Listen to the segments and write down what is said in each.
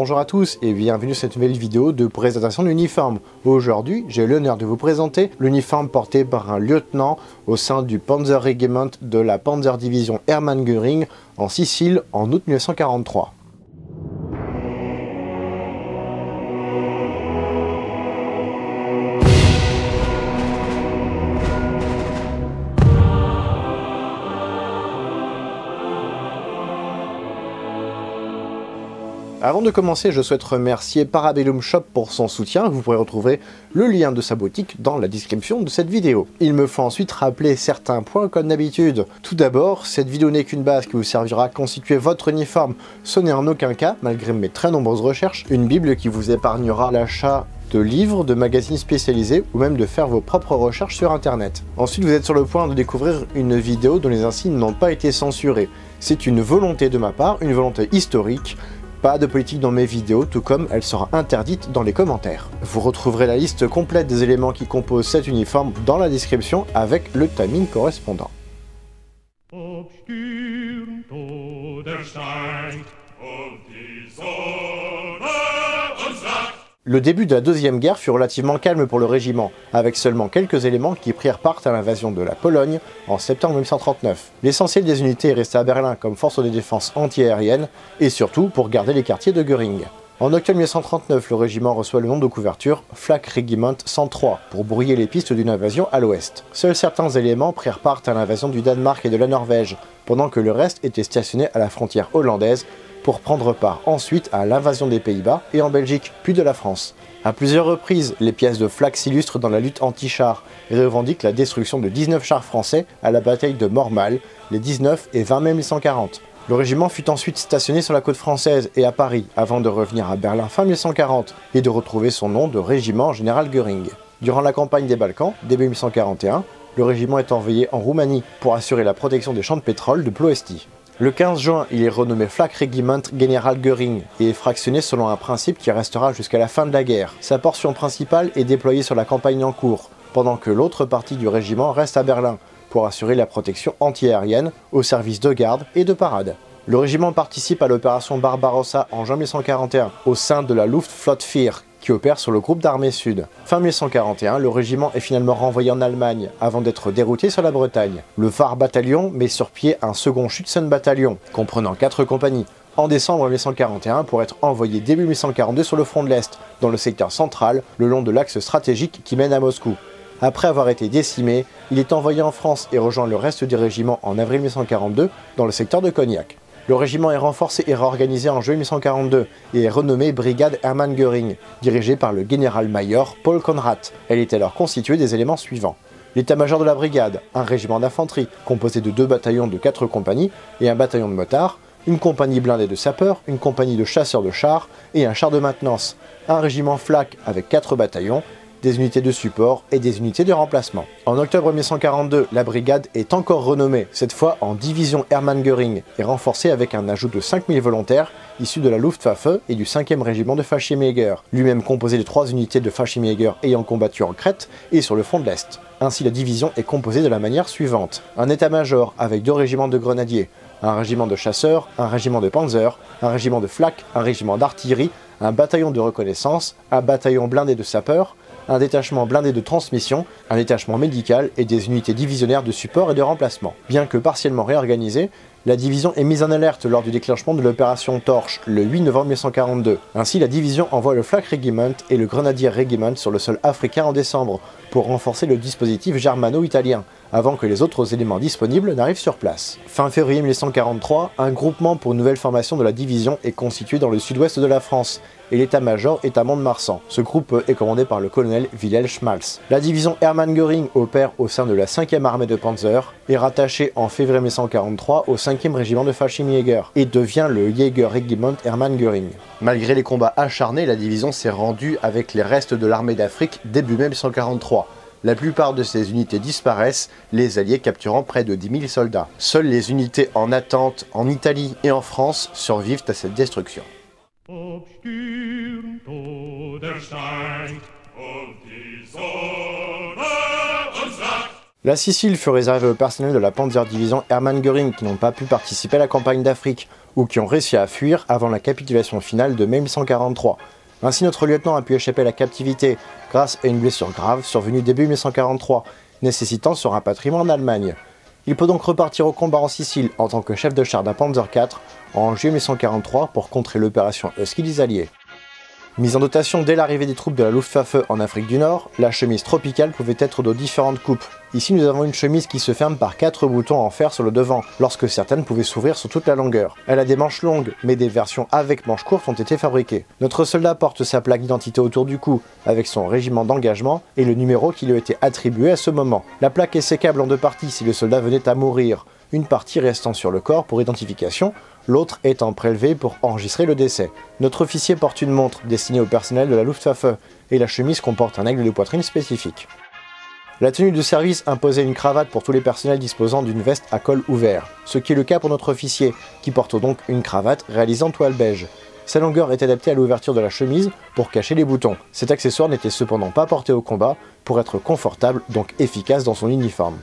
Bonjour à tous et bienvenue sur cette nouvelle vidéo de présentation d'uniforme. Aujourd'hui, j'ai l'honneur de vous présenter l'uniforme porté par un lieutenant au sein du Panzer Regiment de la Panzer Division Hermann Göring en Sicile en août 1943. Avant de commencer, je souhaite remercier Parabellum Shop pour son soutien. Vous pourrez retrouver le lien de sa boutique dans la description de cette vidéo. Il me faut ensuite rappeler certains points comme d'habitude. Tout d'abord, cette vidéo n'est qu'une base qui vous servira à constituer votre uniforme. Ce n'est en aucun cas, malgré mes très nombreuses recherches, une bible qui vous épargnera l'achat de livres, de magazines spécialisés ou même de faire vos propres recherches sur internet. Ensuite, vous êtes sur le point de découvrir une vidéo dont les insignes n'ont pas été censurés. C'est une volonté de ma part, une volonté historique. Pas de politique dans mes vidéos, tout comme elle sera interdite dans les commentaires. Vous retrouverez la liste complète des éléments qui composent cet uniforme dans la description avec le timing correspondant. Le début de la Deuxième Guerre fut relativement calme pour le régiment, avec seulement quelques éléments qui prirent part à l'invasion de la Pologne en septembre 1939. L'essentiel des unités est resté à Berlin comme force de défense anti-aérienne et surtout pour garder les quartiers de Göring. En octobre 1939, le régiment reçoit le nom de couverture Flak Regiment 103 pour brouiller les pistes d'une invasion à l'ouest. Seuls certains éléments prirent part à l'invasion du Danemark et de la Norvège, pendant que le reste était stationné à la frontière hollandaise pour prendre part ensuite à l'invasion des Pays-Bas et en Belgique, puis de la France. A plusieurs reprises, les pièces de Flak s'illustrent dans la lutte anti-char et revendiquent la destruction de 19 chars français à la bataille de Mormal les 19 et 20 mai 1940. Le régiment fut ensuite stationné sur la côte française et à Paris, avant de revenir à Berlin fin 1940 et de retrouver son nom de régiment Général Göring. Durant la campagne des Balkans, début 1941, le régiment est envoyé en Roumanie pour assurer la protection des champs de pétrole de Ploesti. Le 15 juin, il est renommé Flak Regiment General Göring et est fractionné selon un principe qui restera jusqu'à la fin de la guerre. Sa portion principale est déployée sur la campagne en cours, pendant que l'autre partie du régiment reste à Berlin pour assurer la protection anti-aérienne au service de garde et de parade. Le régiment participe à l'opération Barbarossa en juin 1941 au sein de la Luftflotte 4 qui opère sur le groupe d'armée sud. Fin 1941, le régiment est finalement renvoyé en Allemagne avant d'être dérouté sur la Bretagne. Le Var Bataillon met sur pied un second Schützen Bataillon, comprenant 4 compagnies, en décembre 1941 pour être envoyé début 1942 sur le front de l'Est, dans le secteur central, le long de l'axe stratégique qui mène à Moscou. Après avoir été décimé, il est envoyé en France et rejoint le reste du régiment en avril 1942 dans le secteur de Cognac. Le régiment est renforcé et réorganisé en juillet 1942 et est renommé Brigade Hermann Göring, dirigée par le général-major Paul Conrad. Elle est alors constituée des éléments suivants. L'état-major de la brigade, un régiment d'infanterie composé de 2 bataillons de 4 compagnies et un bataillon de motards, une compagnie blindée de sapeurs, une compagnie de chasseurs de chars et un char de maintenance, un régiment flak avec 4 bataillons, des unités de support et des unités de remplacement. En octobre 1942, la brigade est encore renommée, cette fois en division Hermann Göring, et renforcée avec un ajout de 5000 volontaires issus de la Luftwaffe et du 5e régiment de Fallschirmjäger, lui-même composé de 3 unités de Fallschirmjäger ayant combattu en Crète et sur le front de l'Est. Ainsi, la division est composée de la manière suivante. Un état-major avec 2 régiments de grenadiers, un régiment de chasseurs, un régiment de panzers, un régiment de flak, un régiment d'artillerie, un bataillon de reconnaissance, un bataillon blindé de sapeurs, un détachement blindé de transmission, un détachement médical et des unités divisionnaires de support et de remplacement. Bien que partiellement réorganisée, la division est mise en alerte lors du déclenchement de l'opération Torche le 8 novembre 1942. Ainsi, la division envoie le Flak Regiment et le Grenadier Regiment sur le sol africain en décembre pour renforcer le dispositif germano-italien, avant que les autres éléments disponibles n'arrivent sur place. Fin février 1943, un groupement pour nouvelle formation de la division est constitué dans le sud-ouest de la France et l'état-major est à Mont-de-Marsan. Ce groupe est commandé par le colonel Wilhelm Schmalz. La division Hermann Göring opère au sein de la 5e armée de Panzer, est rattachée en février 1943 au 5e régiment de Fallschirmjäger et devient le Jäger Regiment Hermann Göring. Malgré les combats acharnés, la division s'est rendue avec les restes de l'armée d'Afrique début mai 1943. La plupart de ces unités disparaissent, les Alliés capturant près de 10 000 soldats. Seules les unités en attente en Italie et en France survivent à cette destruction. La Sicile fut réservée au personnel de la Panzer Division Hermann Göring qui n'ont pas pu participer à la campagne d'Afrique, ou qui ont réussi à fuir avant la capitulation finale de mai 1943. Ainsi, notre lieutenant a pu échapper à la captivité grâce à une blessure grave survenue début 1943, nécessitant son rapatriement en Allemagne. Il peut donc repartir au combat en Sicile en tant que chef de char d'un Panzer IV en juillet 1943 pour contrer l'opération Husky des Alliés. Mise en dotation dès l'arrivée des troupes de la Luftwaffe en Afrique du Nord, la chemise tropicale pouvait être de différentes coupes. Ici nous avons une chemise qui se ferme par 4 boutons en fer sur le devant, lorsque certaines pouvaient s'ouvrir sur toute la longueur. Elle a des manches longues, mais des versions avec manches courtes ont été fabriquées. Notre soldat porte sa plaque d'identité autour du cou, avec son régiment d'engagement et le numéro qui lui a été attribué à ce moment. La plaque est sécable en deux parties si le soldat venait à mourir, une partie restant sur le corps pour identification, l'autre étant prélevée pour enregistrer le décès. Notre officier porte une montre destinée au personnel de la Luftwaffe et la chemise comporte un aigle de poitrine spécifique. La tenue de service imposait une cravate pour tous les personnels disposant d'une veste à col ouvert, ce qui est le cas pour notre officier, qui porte donc une cravate réalisée en toile beige. Sa longueur est adaptée à l'ouverture de la chemise pour cacher les boutons. Cet accessoire n'était cependant pas porté au combat pour être confortable, donc efficace dans son uniforme.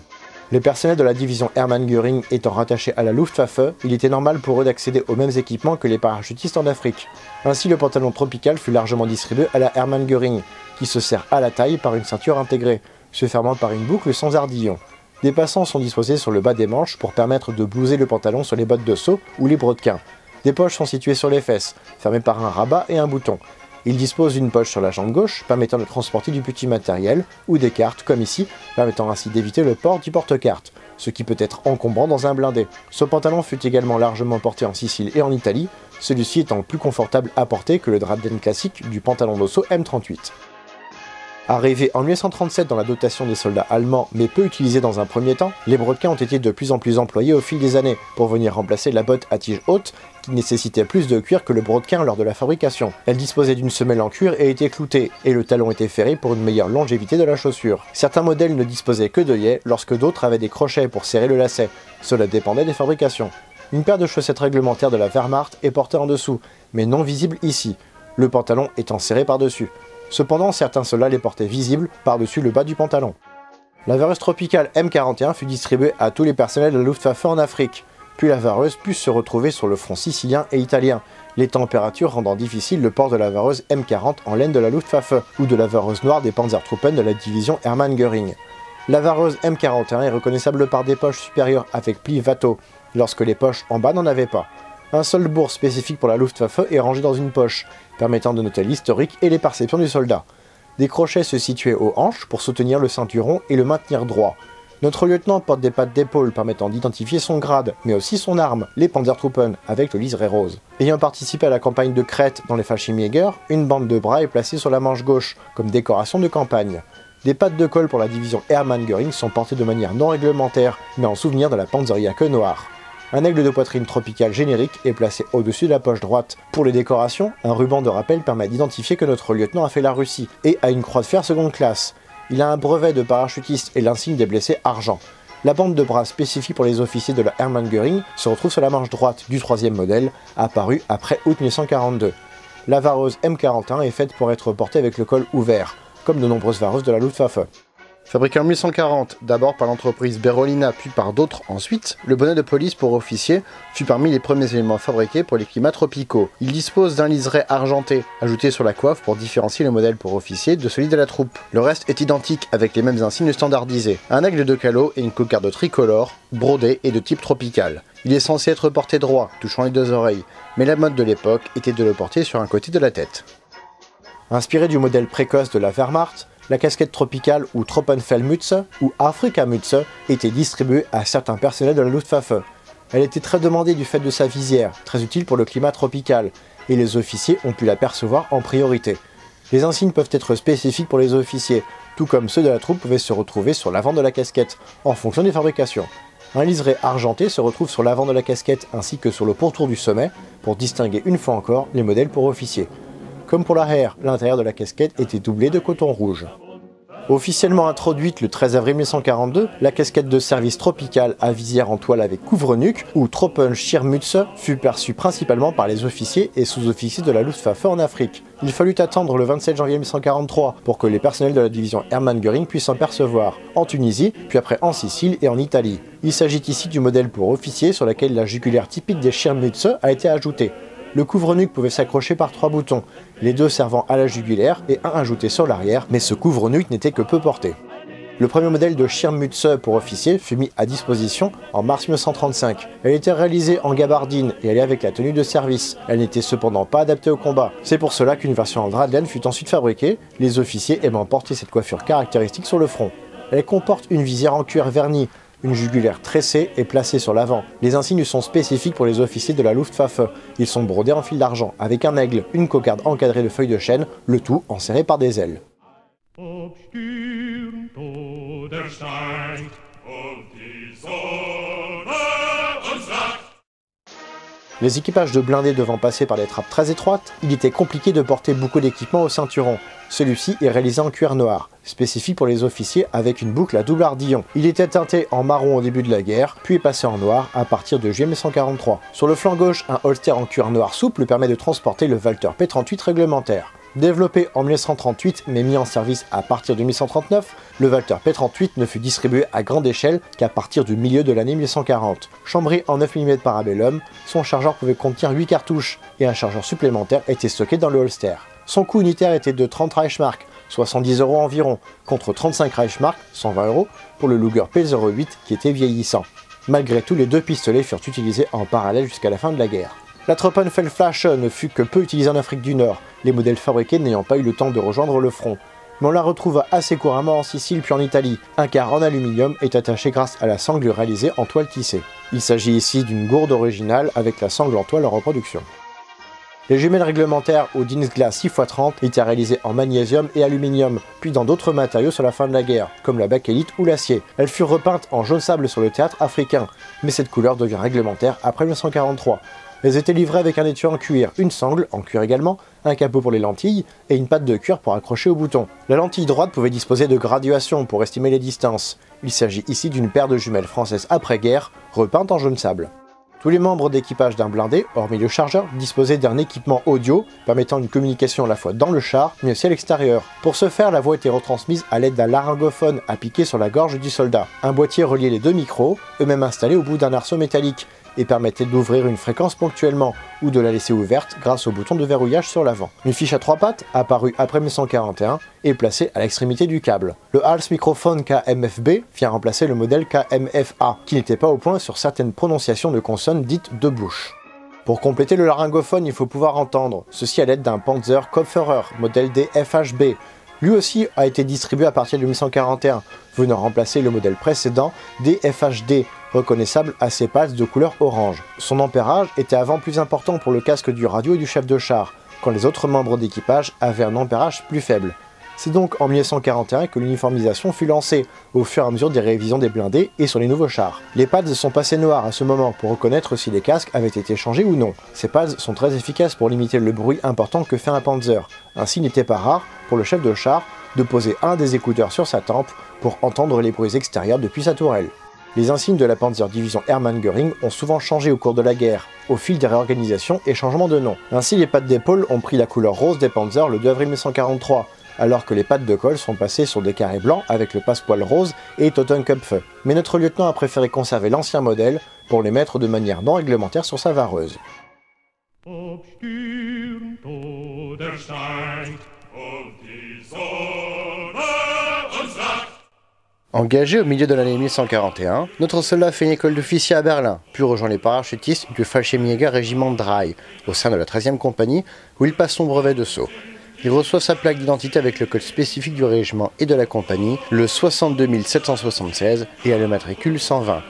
Les personnels de la division Hermann Göring étant rattachés à la Luftwaffe, il était normal pour eux d'accéder aux mêmes équipements que les parachutistes en Afrique. Ainsi, le pantalon tropical fut largement distribué à la Hermann Göring, qui se serre à la taille par une ceinture intégrée, se fermant par une boucle sans ardillon. Des passants sont disposés sur le bas des manches pour permettre de blouser le pantalon sur les bottes de saut ou les brodequins. Des poches sont situées sur les fesses, fermées par un rabat et un bouton. Il dispose d'une poche sur la jambe gauche, permettant de transporter du petit matériel, ou des cartes, comme ici, permettant ainsi d'éviter le port du porte-cartes, ce qui peut être encombrant dans un blindé. Ce pantalon fut également largement porté en Sicile et en Italie, celui-ci étant plus confortable à porter que le drapden classique du pantalon d'assaut M38. Arrivé en 1937 dans la dotation des soldats allemands, mais peu utilisés dans un premier temps, les brodequins ont été de plus en plus employés au fil des années, pour venir remplacer la botte à tige haute, qui nécessitait plus de cuir que le brodequin lors de la fabrication. Elle disposait d'une semelle en cuir et était cloutée, et le talon était ferré pour une meilleure longévité de la chaussure. Certains modèles ne disposaient que d'œillets, lorsque d'autres avaient des crochets pour serrer le lacet. Cela dépendait des fabrications. Une paire de chaussettes réglementaires de la Wehrmacht est portée en dessous, mais non visible ici, le pantalon étant serré par-dessus. Cependant, certains soldats les portaient visibles par-dessus le bas du pantalon. La vareuse tropicale M41 fut distribuée à tous les personnels de la Luftwaffe en Afrique, puis la vareuse put se retrouver sur le front sicilien et italien, les températures rendant difficile le port de la vareuse M40 en laine de la Luftwaffe ou de la vareuse noire des Panzertruppen de la division Hermann Göring. La vareuse M41 est reconnaissable par des poches supérieures avec plis Watteau, lorsque les poches en bas n'en avaient pas. Un seul bourre spécifique pour la Luftwaffe est rangé dans une poche, permettant de noter l'historique et les perceptions du soldat. Des crochets se situaient aux hanches pour soutenir le ceinturon et le maintenir droit. Notre lieutenant porte des pattes d'épaule permettant d'identifier son grade, mais aussi son arme, les Panzertruppen, avec le liseré rose. Ayant participé à la campagne de Crète dans les Fallschirmjäger, une bande de bras est placée sur la manche gauche, comme décoration de campagne. Des pattes de col pour la division Hermann Göring sont portées de manière non réglementaire, mais en souvenir de la Panzerjacke noire. Un aigle de poitrine tropicale générique est placé au-dessus de la poche droite. Pour les décorations, un ruban de rappel permet d'identifier que notre lieutenant a fait la Russie et a une croix de fer seconde classe. Il a un brevet de parachutiste et l'insigne des blessés argent. La bande de bras spécifique pour les officiers de la Hermann Göring se retrouve sur la manche droite du troisième modèle, apparu après août 1942. La vareuse M41 est faite pour être portée avec le col ouvert, comme de nombreuses vareuses de la Luftwaffe. Fabriqué en 1940, d'abord par l'entreprise Berolina puis par d'autres ensuite, le bonnet de police pour officier fut parmi les premiers éléments fabriqués pour les climats tropicaux. Il dispose d'un liseré argenté, ajouté sur la coiffe pour différencier le modèle pour officier de celui de la troupe. Le reste est identique avec les mêmes insignes standardisés, un aigle de calot et une cocarde tricolore, brodée et de type tropical. Il est censé être porté droit, touchant les deux oreilles, mais la mode de l'époque était de le porter sur un côté de la tête. Inspiré du modèle précoce de la Wehrmacht, la casquette tropicale ou Tropenfeldmütze ou Afrikamütze était distribuée à certains personnels de la Luftwaffe. Elle était très demandée du fait de sa visière, très utile pour le climat tropical, et les officiers ont pu l'apercevoir en priorité. Les insignes peuvent être spécifiques pour les officiers, tout comme ceux de la troupe pouvaient se retrouver sur l'avant de la casquette, en fonction des fabrications. Un liseré argenté se retrouve sur l'avant de la casquette ainsi que sur le pourtour du sommet, pour distinguer une fois encore les modèles pour officiers. Comme pour la Herr, l'intérieur de la casquette était doublé de coton rouge. Officiellement introduite le 13 avril 1942, la casquette de service tropicale à visière en toile avec couvre-nuque, ou Tropenschirmmütze, fut perçue principalement par les officiers et sous-officiers de la Luftwaffe en Afrique. Il fallut attendre le 27 janvier 1943 pour que les personnels de la division Hermann Göring puissent en percevoir, en Tunisie, puis après en Sicile et en Italie. Il s'agit ici du modèle pour officiers sur lequel la jugulaire typique des Schirmmütze a été ajoutée. Le couvre-nuque pouvait s'accrocher par 3 boutons, les 2 servant à la jugulaire et un ajouté sur l'arrière, mais ce couvre-nuque n'était que peu porté. Le premier modèle de Schirmmütze pour officier fut mis à disposition en mars 1935. Elle était réalisée en gabardine et allait avec la tenue de service. Elle n'était cependant pas adaptée au combat. C'est pour cela qu'une version en drap de laine fut ensuite fabriquée, les officiers aimant porter cette coiffure caractéristique sur le front. Elle comporte une visière en cuir verni, une jugulaire tressée et placée sur l'avant. Les insignes sont spécifiques pour les officiers de la Luftwaffe. Ils sont brodés en fil d'argent, avec un aigle, une cocarde encadrée de feuilles de chêne, le tout enserré par des ailes. Les équipages de blindés devant passer par des trappes très étroites, il était compliqué de porter beaucoup d'équipement au ceinturon. Celui-ci est réalisé en cuir noir, spécifique pour les officiers avec une boucle à double ardillon. Il était teinté en marron au début de la guerre, puis est passé en noir à partir de juillet 1943. Sur le flanc gauche, un holster en cuir noir souple permet de transporter le Walther P38 réglementaire. Développé en 1938 mais mis en service à partir de 1939, le Walther P38 ne fut distribué à grande échelle qu'à partir du milieu de l'année 1940. Chambré en 9 mm Parabellum, son chargeur pouvait contenir 8 cartouches et un chargeur supplémentaire était stocké dans le holster. Son coût unitaire était de 30 Reichsmark, 70 € environ, contre 35 Reichsmark, 120 € pour le Luger P08 qui était vieillissant. Malgré tout, les 2 pistolets furent utilisés en parallèle jusqu'à la fin de la guerre. La Tropenfeldflasche ne fut que peu utilisée en Afrique du Nord, les modèles fabriqués n'ayant pas eu le temps de rejoindre le front. Mais on la retrouva assez couramment en Sicile puis en Italie. Un quart en aluminium est attaché grâce à la sangle réalisée en toile tissée. Il s'agit ici d'une gourde originale avec la sangle en toile en reproduction. Les jumelles réglementaires au Dinsglas 6x30 étaient réalisées en magnésium et aluminium, puis dans d'autres matériaux sur la fin de la guerre, comme la bakélite ou l'acier. Elles furent repeintes en jaune sable sur le théâtre africain, mais cette couleur devient réglementaire après 1943. Elles étaient livrées avec un étui en cuir, une sangle, en cuir également, un capot pour les lentilles et une patte de cuir pour accrocher au bouton. La lentille droite pouvait disposer de graduations pour estimer les distances. Il s'agit ici d'une paire de jumelles françaises après-guerre, repeintes en jaune sable. Tous les membres d'équipage d'un blindé, hormis le chargeur, disposaient d'un équipement audio permettant une communication à la fois dans le char mais aussi à l'extérieur. Pour ce faire, la voix était retransmise à l'aide d'un laryngophone appliqué sur la gorge du soldat. Un boîtier reliait les 2 micros, eux-mêmes installés au bout d'un arceau métallique, et permettait d'ouvrir une fréquence ponctuellement, ou de la laisser ouverte grâce au bouton de verrouillage sur l'avant. Une fiche à 3 pattes, apparue après 1941, est placée à l'extrémité du câble. Le Hals Microphone KMFB vient remplacer le modèle KMFA, qui n'était pas au point sur certaines prononciations de consonnes dites de bouche. Pour compléter le laryngophone, il faut pouvoir entendre, ceci à l'aide d'un Panzer Kopfhörer, modèle DFHB. Lui aussi a été distribué à partir de 1941, venant remplacer le modèle précédent DFHD, reconnaissable à ses pattes de couleur orange. Son ampérage était avant plus important pour le casque du radio et du chef de char, quand les autres membres d'équipage avaient un ampérage plus faible. C'est donc en 1941 que l'uniformisation fut lancée, au fur et à mesure des révisions des blindés et sur les nouveaux chars. Les pads sont passés noirs à ce moment pour reconnaître si les casques avaient été changés ou non. Ces pads sont très efficaces pour limiter le bruit important que fait un Panzer. Ainsi, il n'était pas rare, pour le chef de char, de poser un des écouteurs sur sa tempe pour entendre les bruits extérieurs depuis sa tourelle. Les insignes de la Panzer Division Hermann Göring ont souvent changé au cours de la guerre, au fil des réorganisations et changements de nom. Ainsi, les pattes d'épaule ont pris la couleur rose des Panzers le 2 avril 1943, alors que les pattes de col sont passées sur des carrés blancs avec le passepoil rose et Totenkopf. Mais notre lieutenant a préféré conserver l'ancien modèle pour les mettre de manière non réglementaire sur sa vareuse. Engagé au milieu de l'année 1941, notre soldat fait une école d'officier à Berlin, puis rejoint les parachutistes du Fallschirmjäger Régiment Drei, au sein de la 13e compagnie, où il passe son brevet de saut. Il reçoit sa plaque d'identité avec le code spécifique du régiment et de la compagnie, le 62 776, et a le matricule 120.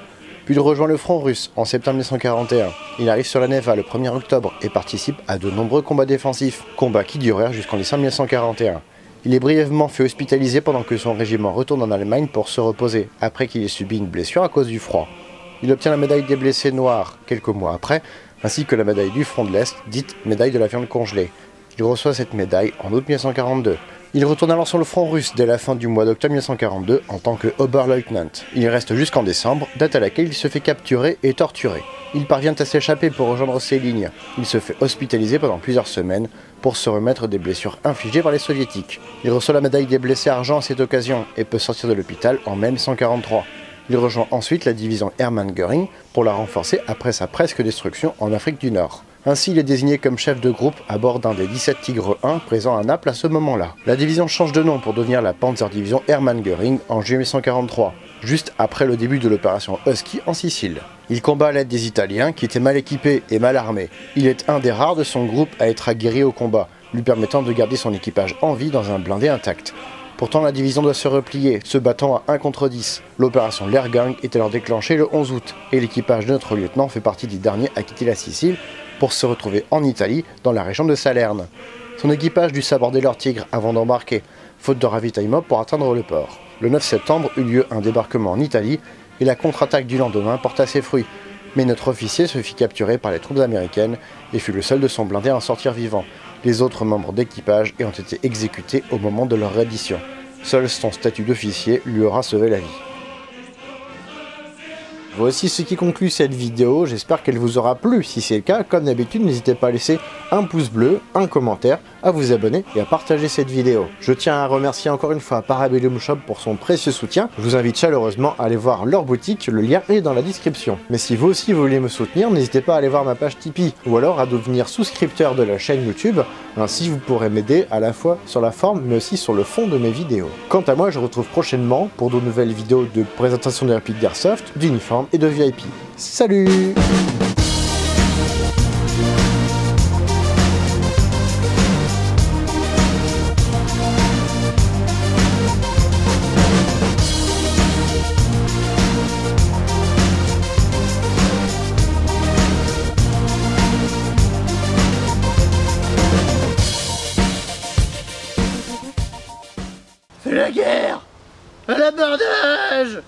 Puis il rejoint le front russe en septembre 1941. Il arrive sur la Neva le 1er octobre et participe à de nombreux combats défensifs, combats qui durèrent jusqu'en décembre 1941. Il est brièvement fait hospitaliser pendant que son régiment retourne en Allemagne pour se reposer, après qu'il ait subi une blessure à cause du froid. Il obtient la médaille des blessés noirs quelques mois après, ainsi que la médaille du front de l'Est, dite médaille de la viande congelée. Il reçoit cette médaille en août 1942. Il retourne alors sur le front russe dès la fin du mois d'octobre 1942 en tant que Oberleutnant. Il y reste jusqu'en décembre, date à laquelle il se fait capturer et torturer. Il parvient à s'échapper pour rejoindre ses lignes. Il se fait hospitaliser pendant plusieurs semaines pour se remettre des blessures infligées par les soviétiques. Il reçoit la médaille des blessés argent à cette occasion et peut sortir de l'hôpital en mai 1943. Il rejoint ensuite la division Hermann Göring pour la renforcer après sa presque destruction en Afrique du Nord. Ainsi, il est désigné comme chef de groupe à bord d'un des 17 Tigres 1 présents à Naples à ce moment-là. La division change de nom pour devenir la Panzer Division Hermann Göring en juillet 1943, juste après le début de l'opération Husky en Sicile. Il combat à l'aide des Italiens qui étaient mal équipés et mal armés. Il est un des rares de son groupe à être aguerri au combat, lui permettant de garder son équipage en vie dans un blindé intact. Pourtant, la division doit se replier, se battant à 1 contre 10. L'opération Lehrgang est alors déclenchée le 11 août, et l'équipage de notre lieutenant fait partie des derniers à quitter la Sicile pour se retrouver en Italie, dans la région de Salerne. Son équipage dut s'aborder leur Tigre avant d'embarquer, faute de ravitaillement pour atteindre le port. Le 9 septembre eut lieu un débarquement en Italie, et la contre-attaque du lendemain porta ses fruits. Mais notre officier se fit capturer par les troupes américaines et fut le seul de son blindé à en sortir vivant. Les autres membres d'équipage ont été exécutés au moment de leur reddition. Seul son statut d'officier lui aura sauvé la vie. Voici ce qui conclut cette vidéo, j'espère qu'elle vous aura plu. Si c'est le cas, comme d'habitude, n'hésitez pas à laisser un pouce bleu, un commentaire, à vous abonner et à partager cette vidéo. Je tiens à remercier encore une fois Parabellum Shop pour son précieux soutien. Je vous invite chaleureusement à aller voir leur boutique, le lien est dans la description. Mais si vous aussi vous voulez me soutenir, n'hésitez pas à aller voir ma page Tipeee ou alors à devenir souscripteur de la chaîne YouTube. Ainsi, vous pourrez m'aider à la fois sur la forme mais aussi sur le fond de mes vidéos. Quant à moi, je retrouve prochainement pour de nouvelles vidéos de présentation des répliques d'Airsoft, d'uniformes et de VIP. Salut! C'est la guerre! À l'abordage!